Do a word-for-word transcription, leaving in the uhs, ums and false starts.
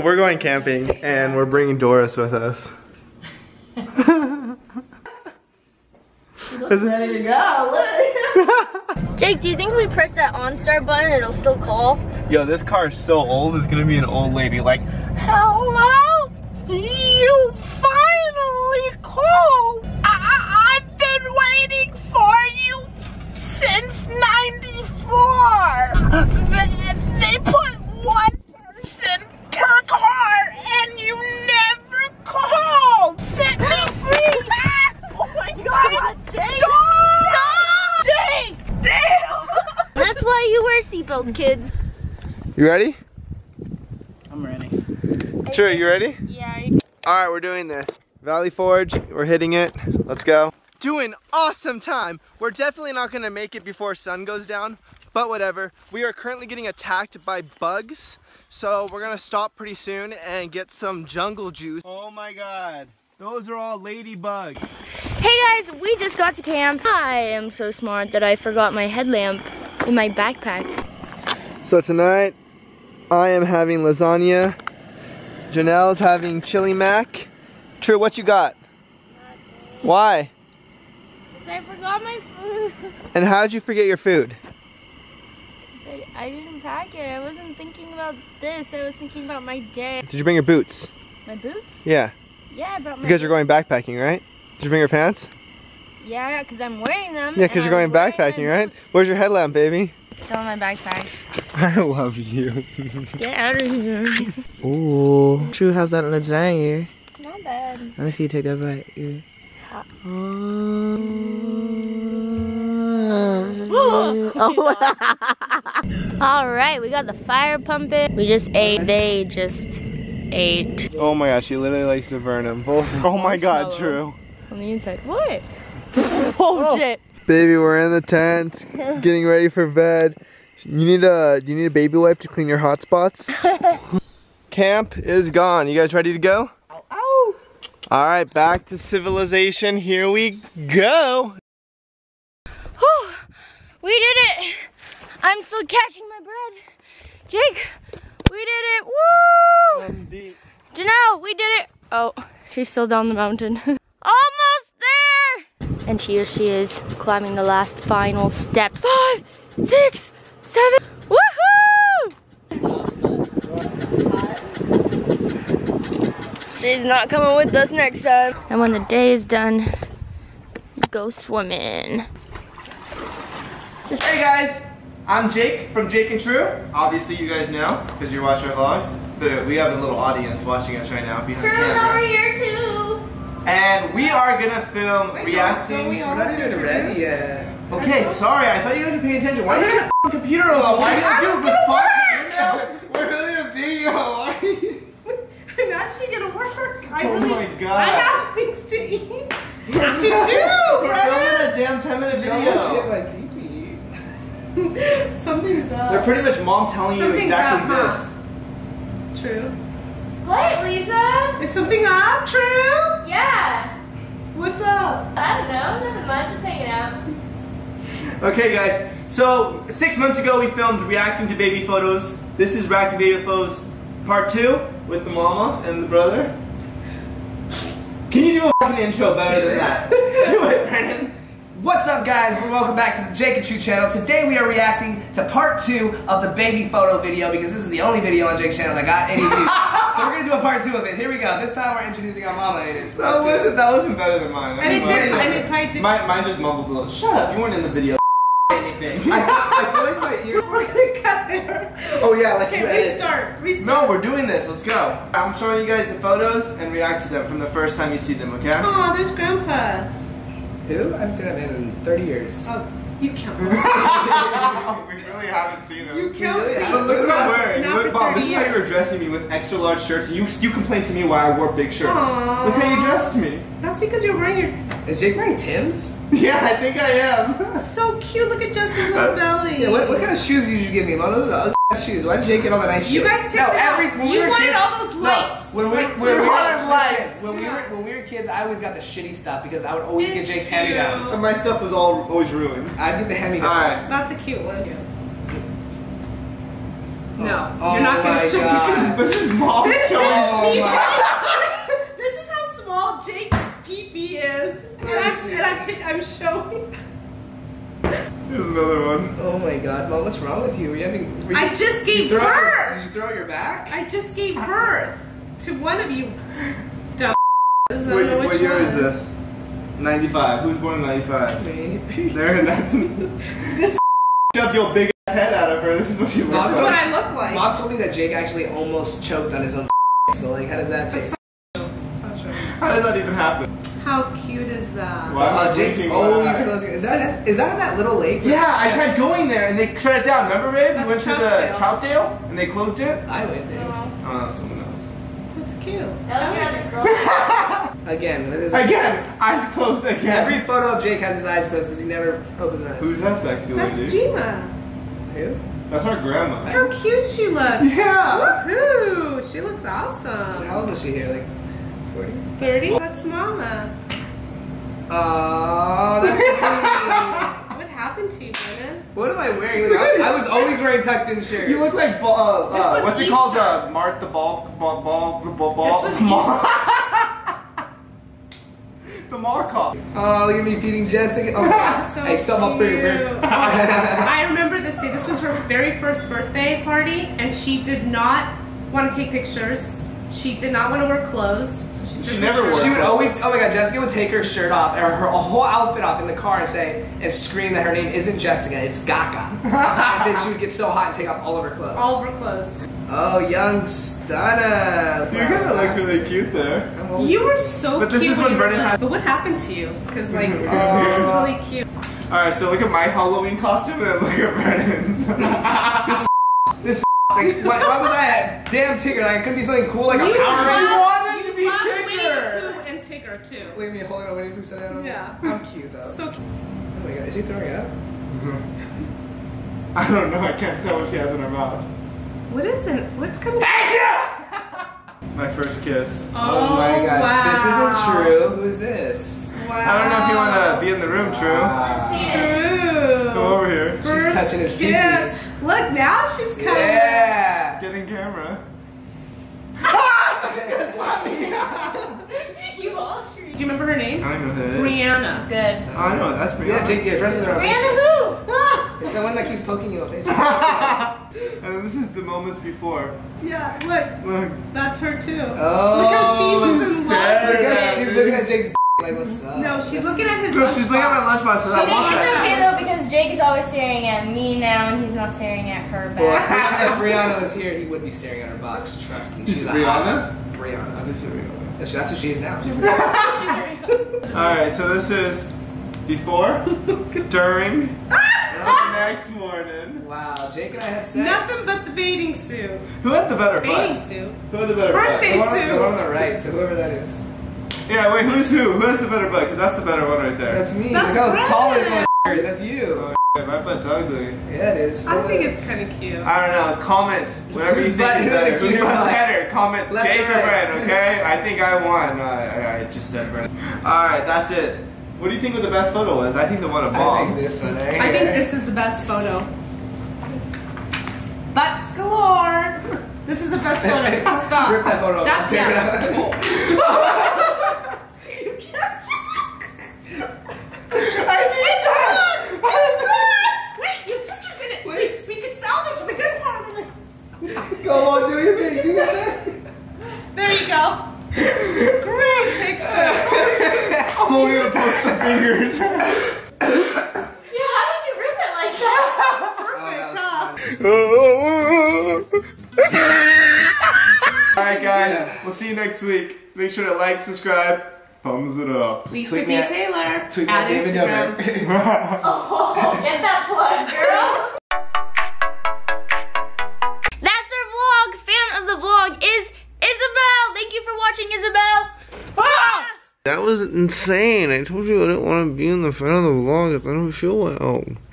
So we're going camping and we're bringing Doris with us. It's ready to go. Jake, do you think if we press that OnStar button, it'll still call? Yo, this car is so old, it's gonna be an old lady like, hello? You finally called! I I've been waiting for you since ninety-four! They, they put one person per car and you never called! Set me free! Oh my god! Jake! Stop! Jake! Damn! That's why you wear seatbelts, kids. You ready? I'm ready. True, you ready? Yeah. Alright, we're doing this. Valley Forge, we're hitting it. Let's go. Doing awesome time. We're definitely not gonna make it before sun goes down, but whatever. We are currently getting attacked by bugs, so we're gonna stop pretty soon and get some jungle juice. Oh my god. Those are all ladybugs. Hey guys, we just got to camp. I am so smart that I forgot my headlamp in my backpack. So tonight, I am having lasagna. Janelle's having chili mac. True, what you got? Nothing. Why? Because I forgot my food. And how did you forget your food? Because I, I didn't pack it. I wasn't thinking about this. I was thinking about my day. Did you bring your boots? My boots? Yeah. Yeah, I brought my Because boots. You're going backpacking, right? Did you bring your pants? Yeah, because I'm wearing them. Yeah, because you're going backpacking, right? Where's your headlamp, baby? Still in my backpack. I love you. Get out of here. Ooh. True, how's that lasagna? Not bad. Let me see you take that bite. Yeah. It's hot. Oh. Oh. Alright, we got the fire pumping. We just ate. They just ate. Oh my gosh, she literally likes to burn them. Oh my god, True. On the inside. What? Oh, oh shit. Baby, we're in the tent, getting ready for bed. You need a you need a baby wipe to clean your hot spots. Camp is gone. You guys ready to go? Ow, ow. All right, back to civilization. Here we go. Whew, we did it. I'm still catching my breath. Jake, we did it. Woo! I'm deep. Janelle, we did it. Oh, she's still down the mountain. Almost. And here she is, climbing the last final steps. Five, six, seven, woohoo! She's not coming with us next time. And when the day is done, go swimming. Hey guys, I'm Jake from Jake and True. Obviously you guys know, because you're watching our vlogs, but we have a little audience watching us right now behind the camera. True's over here too! And we are gonna film Wait, reacting. Don't, don't we we're not even ready yet. Okay, so sorry, I thought you guys were paying attention. Why are you gonna f***ing computer over? Oh, why are you responsible emails? We're filming a video, why are you? I'm actually gonna work. I oh really, my god. I have things to eat. to do, We're filming a damn ten minute video. Don't like creepy. Something's up. They're pretty much mom telling Something's you exactly up, huh? this. True. What, Lisa? Is something up, True? Yeah. What's up? I don't know, nothing much, just hanging out. Okay guys, so six months ago we filmed reacting to baby photos. This is reacting to baby photos part two with the mama and the brother. Can you do a fucking intro better than that? Do it, Brennan. What's up guys, welcome back to the Jake and True channel. Today we are reacting to part two of the baby photo video because this is the only video on Jake's channel that got any views. So we're going to do a part two of it. Here we go. This time we're introducing our mama in it. So that, wasn't, that wasn't better than mine. I didn't do it. I didn't, I didn't. Mine, mine just mumbled a little. Shut up, you weren't in the video. Anything. I, I feel like my ear. We're going to cut there. Oh yeah, like okay, you edit. Restart, restart. No, we're doing this. Let's go. I'm showing you guys the photos and react to them from the first time you see them, okay? Aw, there's Grandpa. Who? I haven't seen that man in thirty years. Oh, you count. We really haven't seen him. You count. Really but look what I'm wearing. You went, Mom, this is how you were dressing me with extra large shirts, and you you complained to me why I wore big shirts. Aww. Look how you dressed me. That's because you're wearing your. Is Jake wearing Tim's? Yeah, I think I am. So cute. Look at Justin's little belly. Yeah, what, what kind of shoes did you give me? Mom, those are the ugly shoes. Why did Jake get all the nice shoes? You guys picked no, every, when You we wanted kids, all those lights. No, when we, like, when we, we wanted lights. When we were when we were kids, I always got the shitty stuff because I would always it's get Jake's hand-me-downs. And my stuff was all always ruined. I get the hand-me-downs. Right. That's a cute one. Yeah. No, oh, you're not gonna show God. This is this is mom. This, this, oh is this is how small Jake's pee-pee is, and, I'm, and I'm, I'm showing. Here's another one. Oh my God, mom, what's wrong with you? Are you having? Were you, I just gave you birth. Your, did you throw your back? I just gave birth to one of you. Dumb. What, what year one. Is this? ninety-five. Who's born in ninety-five? Me. There, that's. This. Shove your big head out of her. This is what she looks like. This is what I look like. Mom told me that Jake actually almost choked on his own. So like, how does that taste? It's not true. How does that even happen? How cute is that? Well, uh, Jake's always closing. Is that is that that little lake? Yeah, I tried going there and they shut it down. Remember, babe? We went to the Troutdale and they closed it. I went there. Oh, that was someone else. That's cute. That was another girl. Again, with his again, eyes closed again. Every photo of Jake has his eyes closed because he never opens his eyes. Who's that sexy lady? That's Gima. Who? That's our grandma. Look how cute she looks. Yeah. Woohoo! She looks awesome. How old is she here? Like forty? thirty? That's Mama. Oh, that's cute. What happened to you, Brennan? What am I wearing? Like, I, I was always wearing tucked in shirts. You look like, uh, uh, this was what's Easter. It called? Uh, Mark the Ball, Ball, Ball, the Ball, Ball. This was Mar the Markov. Oh, look at me feeding Jessica. Oh, that's so I saw cute. I remember this day. This was her very first birthday party, and she did not want to take pictures. She did not want to wear clothes. So she she never wore. She would always. Oh my God, Jessica would take her shirt off or her whole outfit off in the car and say and scream that her name isn't Jessica, it's Gaga. And then she would get so hot and take off all of her clothes. All of her clothes. Oh, young stunner. You're gonna look really cute there. You were so but cute. But this is when Brennan had. But what happened to you? Because like this, uh, this is really cute. All right, so look at my Halloween costume and look at Brennan's. This. Like, why, why was I a damn Tigger? Like, I couldn't be something cool like a Power Ranger. I wanted you to be Tigger! Winnie Pooh and Tigger too. Look at me holding on Winnie Pooh said that. Yeah. How cute though. So cute. Oh my God, is she throwing up? Mm-hmm. I don't know, I can't tell what she has in her mouth. What is it? What's coming out? My first kiss. Oh, oh my God. Wow. This isn't true. Who is this? Wow. I don't know if you want to be in the room, True. Wow. True. Go over here. She's first touching his kiss. Pee-pee. Look, now she's coming. Yeah. Get in camera. She's laughing. You all screamed. Do you remember her name? I don't know who that is. Brianna. Good. Oh, I know. That's Brianna. Yeah, Jake, your friends with her. Brianna who? It's the one that keeps poking you on Facebook. And this is the moments before. Yeah, look. Look. That's her too. Oh, look how she's just in love. Look how she's looking at Jake's. Like, what's up? No, she's That's looking at his. No, she's looking at my lunchbox. She I think it's okay though because Jake is always staring at me now, and he's not staring at her back. Well, if Brianna was here, he would be staring at her box. Trust me. She's Brianna. Brianna. This is Brianna. That's what she is now. She's Brianna. All right, so this is before, during, and the next morning. Wow, Jake and I had sex. Nothing but the bathing suit. Who had the better butt? Bathing suit. Who had the better birthday butt? Birthday suit. The one on the right. So whoever that is. Yeah, wait, who's who? Who has the better butt? Because that's the better one right there. That's me. That's Look how tall this one is. That's you. Oh, shit, my butt's ugly. Yeah, it is. So I think it's kind of cute. I don't know. Comment. Whatever you think is better. Who's better? Comment Left Jake or Brennan, right. Okay? I think I won. No, I, I just said Brennan. Alright, that's it. What do you think the best photo was? I think the one of Mom. I think this one. Eh? I think this is the best photo. Butts galore! This is the best photo. Stop. Rip that photo. That's Take it out. Go on, do your thing, do your thing. There you go. Great picture. I'm only gonna post the fingers. Yeah, how did you rip it like that? Perfect, oh, huh? Alright guys, we'll see you next week. Make sure to like, subscribe, thumbs it up. Lisa T. Taylor at, at Instagram. Instagram. Oh, get that plug, girl. Isabel. Ah! That was insane. I told you I didn't want to be in the front of the vlog if I don't feel well.